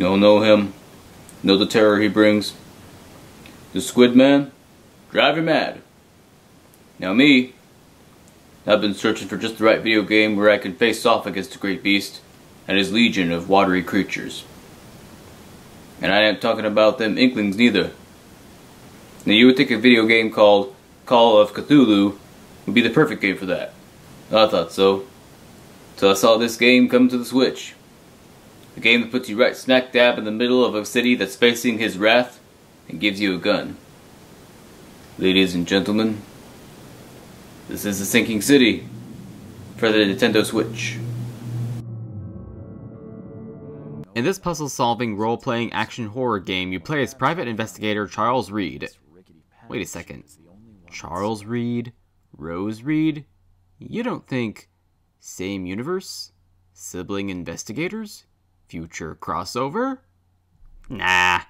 You don't know him. Know the terror he brings. The Squid Man, drive you mad. Now me, I've been searching for just the right video game where I can face off against the great beast and his legion of watery creatures. And I ain't talking about them Inklings neither. Now you would think a video game called Call of Cthulhu would be the perfect game for that. I thought so. So I saw this game come to the Switch. A game that puts you right smack dab in the middle of a city that's facing his wrath and gives you a gun. Ladies and gentlemen, this is The Sinking City for the Nintendo Switch. In this puzzle-solving, role-playing action horror game, you play as private investigator Charles Reed. Wait a second. Charles Reed? Rose Reed? You don't think... same universe? Sibling investigators? Future crossover? Nah.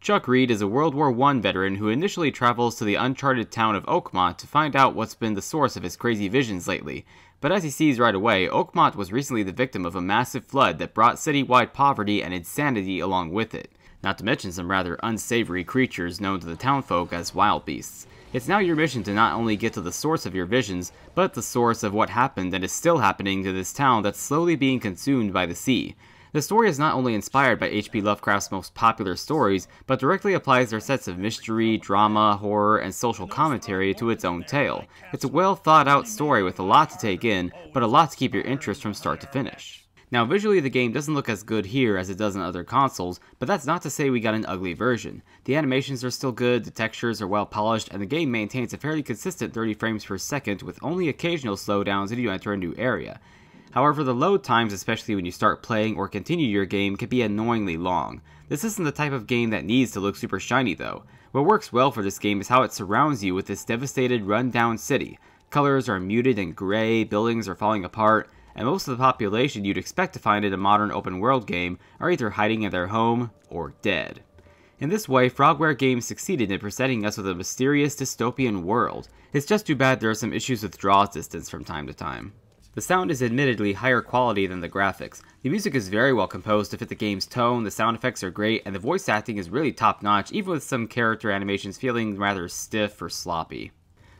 Chuck Reed is a World War I veteran who initially travels to the uncharted town of Oakmont to find out what's been the source of his crazy visions lately. But as he sees right away, Oakmont was recently the victim of a massive flood that brought citywide poverty and insanity along with it. Not to mention some rather unsavory creatures known to the townfolk as wild beasts. It's now your mission to not only get to the source of your visions, but the source of what happened and is still happening to this town that's slowly being consumed by the sea. The story is not only inspired by H.P. Lovecraft's most popular stories, but directly applies their sets of mystery, drama, horror, and social commentary to its own tale. It's a well-thought-out story with a lot to take in, but a lot to keep your interest from start to finish. Now visually the game doesn't look as good here as it does on other consoles, but that's not to say we got an ugly version. The animations are still good, the textures are well polished, and the game maintains a fairly consistent 30 frames per second with only occasional slowdowns if you enter a new area. However, the load times, especially when you start playing or continue your game, can be annoyingly long. This isn't the type of game that needs to look super shiny though. What works well for this game is how it surrounds you with this devastated, run-down city. Colors are muted and gray, buildings are falling apart, and most of the population you'd expect to find in a modern open-world game are either hiding in their home or dead. In this way, Frogware Games succeeded in presenting us with a mysterious dystopian world. It's just too bad there are some issues with draw distance from time to time. The sound is admittedly higher quality than the graphics. The music is very well composed to fit the game's tone, the sound effects are great, and the voice acting is really top-notch, even with some character animations feeling rather stiff or sloppy.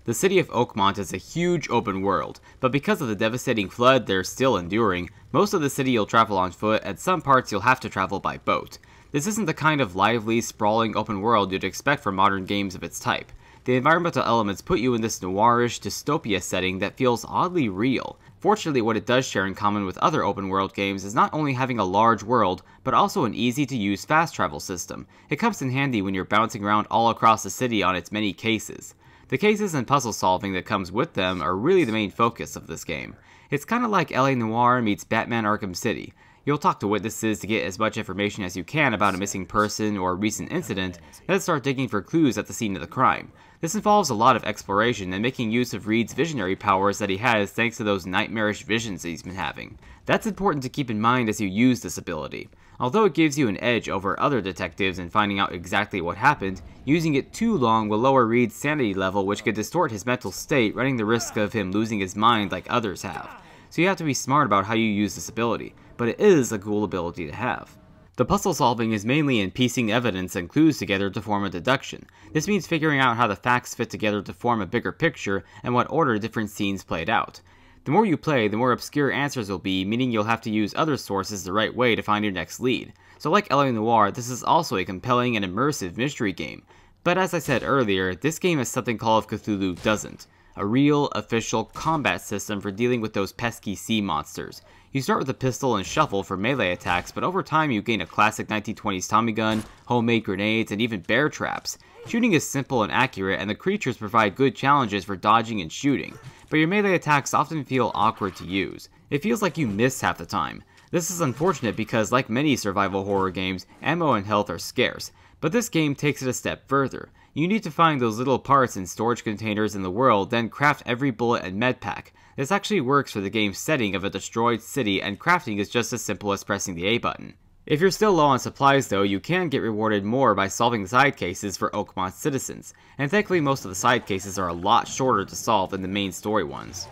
The city of Oakmont is a huge open world, but because of the devastating flood they're still enduring, most of the city you'll travel on foot, and some parts you'll have to travel by boat. This isn't the kind of lively, sprawling open world you'd expect from modern games of its type. The environmental elements put you in this noirish dystopia setting that feels oddly real. Fortunately, what it does share in common with other open world games is not only having a large world, but also an easy to use fast travel system. It comes in handy when you're bouncing around all across the city on its many cases. The cases and puzzle solving that comes with them are really the main focus of this game. It's kinda like L.A. Noire meets Batman Arkham City. You'll talk to witnesses to get as much information as you can about a missing person or a recent incident, then start digging for clues at the scene of the crime. This involves a lot of exploration and making use of Reed's visionary powers that he has thanks to those nightmarish visions he's been having. That's important to keep in mind as you use this ability. Although it gives you an edge over other detectives in finding out exactly what happened, using it too long will lower Reed's sanity level, which could distort his mental state, running the risk of him losing his mind like others have. So you have to be smart about how you use this ability, but it is a cool ability to have. The puzzle solving is mainly in piecing evidence and clues together to form a deduction. This means figuring out how the facts fit together to form a bigger picture and what order different scenes played out. The more you play, the more obscure answers will be, meaning you'll have to use other sources the right way to find your next lead. So like L.A. Noire, this is also a compelling and immersive mystery game. But as I said earlier, this game has something Call of Cthulhu doesn't. A real, official combat system for dealing with those pesky sea monsters. You start with a pistol and shovel for melee attacks, but over time you gain a classic 1920s Tommy Gun, homemade grenades, and even bear traps. Shooting is simple and accurate, and the creatures provide good challenges for dodging and shooting, but your melee attacks often feel awkward to use. It feels like you miss half the time. This is unfortunate because, like many survival horror games, ammo and health are scarce, but this game takes it a step further. You need to find those little parts in storage containers in the world, then craft every bullet and med pack. This actually works for the game's setting of a destroyed city, and crafting is just as simple as pressing the A button. If you're still low on supplies though, you can get rewarded more by solving side cases for Oakmont citizens, and thankfully most of the side cases are a lot shorter to solve than the main story ones.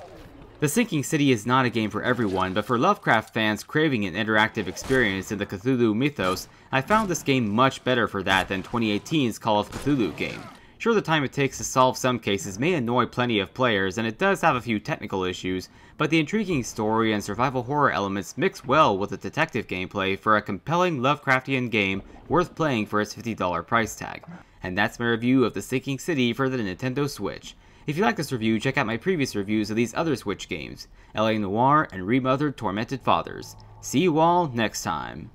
The Sinking City is not a game for everyone, but for Lovecraft fans craving an interactive experience in the Cthulhu mythos, I found this game much better for that than 2018's Call of Cthulhu game. Sure, the time it takes to solve some cases may annoy plenty of players, and it does have a few technical issues, but the intriguing story and survival horror elements mix well with the detective gameplay for a compelling Lovecraftian game worth playing for its $50 price tag. And that's my review of The Sinking City for the Nintendo Switch. If you like this review, check out my previous reviews of these other Switch games, L.A. Noire and Remothered: Tormented Fathers. See you all next time.